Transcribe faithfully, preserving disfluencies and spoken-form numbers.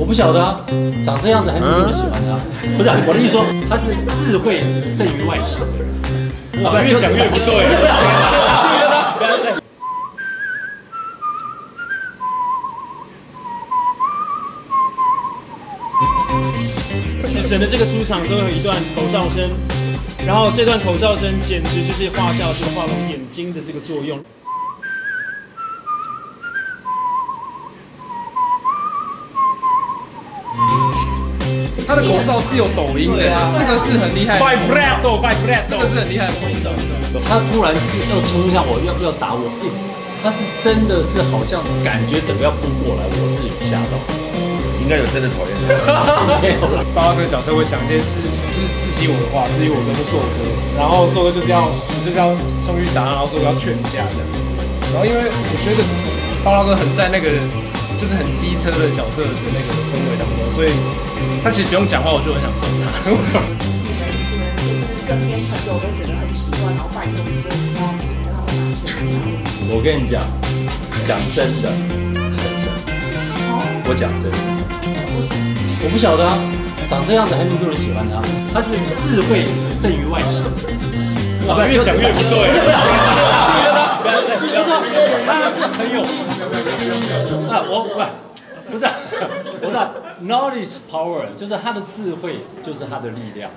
我不晓得啊，长这样子还没有人喜欢他。不是、啊，我的意思说他是智慧胜于外形的人。我越讲越不对。死神的这个出场都有一段口哨声，然后这段口哨声简直就是画下这个画龙眼睛的这个作用。 他的口哨是有抖音的，啊、这个是很厉害。vibrato vibrato 这个是很厉害的。他突然是要冲一下我，要要打我，欸，他是真的是好像感觉整个要扑过来，我是有吓到。应该有真的讨厌的。没有了。爸爸跟小时候会讲一些刺，就是刺激我的话，刺激我哥就做歌，然后做歌就是要就是要送去打，然后做歌要劝架的。然后因为我觉得爸爸哥很在那个就是很机车的小色的那个氛围当中，所以。 他其实不用讲话，我就很想揍他。身边朋友都觉得很喜欢，然后拜托你就不要让他拿钱。我跟你讲，讲真的，讲真的，我讲真的，我不晓得啊，长这样子还那么多人喜欢他，他是智慧胜于外形。我越讲越不对。就是说他是很有啊，我不。 不是、啊，不是、啊、，knowledge power 就是他的智慧，就是他的力量。